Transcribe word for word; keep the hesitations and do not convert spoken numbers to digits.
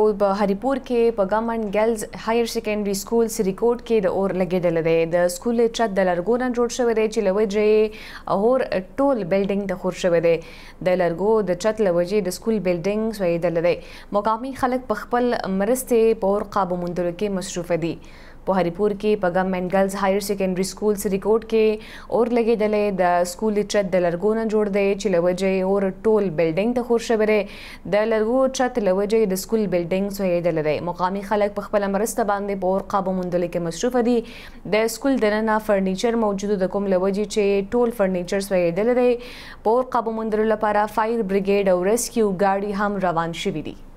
हरिपुर के government girls higher secondary school Sirikot के ओर लगे द स्कूल छत द लरगोन जोड़ शवे च लवजे और टोल बिल्डिंग दखोर शवे द लरगो द छत लवजे द स्कूल बिल्डिंग सोई दलदे मुकामी खलक पखपल मरस्ते पौर काबू मंदुल के मसरूफ दी हरिपुर के government girls higher secondary school Sirikot के ओर लगे दले द स्कूल छत द लरगोन जोड़ दे च लवजे और टोल बिल्डिंग दखोर शवे द लरगो छत लवजे द स्कूल बिल्डिंग सोहेदल दे मुकामी खलक पखपल मरस्ते बांधे पौर काबू मंदले के मसरूफ दी द स्कूल दनना फर्नीचर मौजूद दकुम लवजी चे टोल फर्नीचर सोहेदल दे पौर काबू मंदल लपारा फायर ब्रिगेड और रेस्क्यू गाड़ी हम रवान शिविरी।